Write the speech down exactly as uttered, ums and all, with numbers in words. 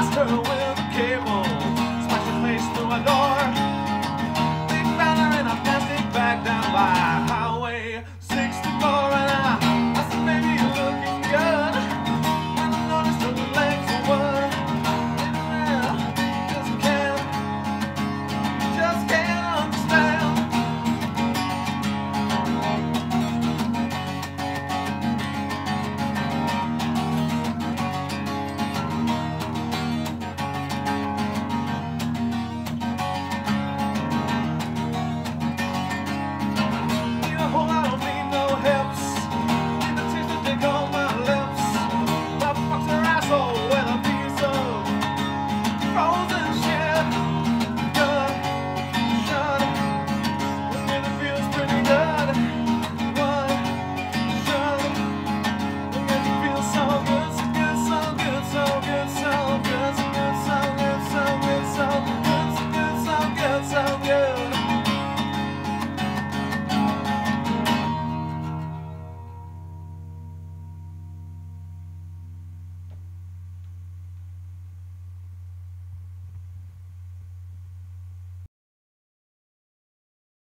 blast her with a cable, smash her face through a door.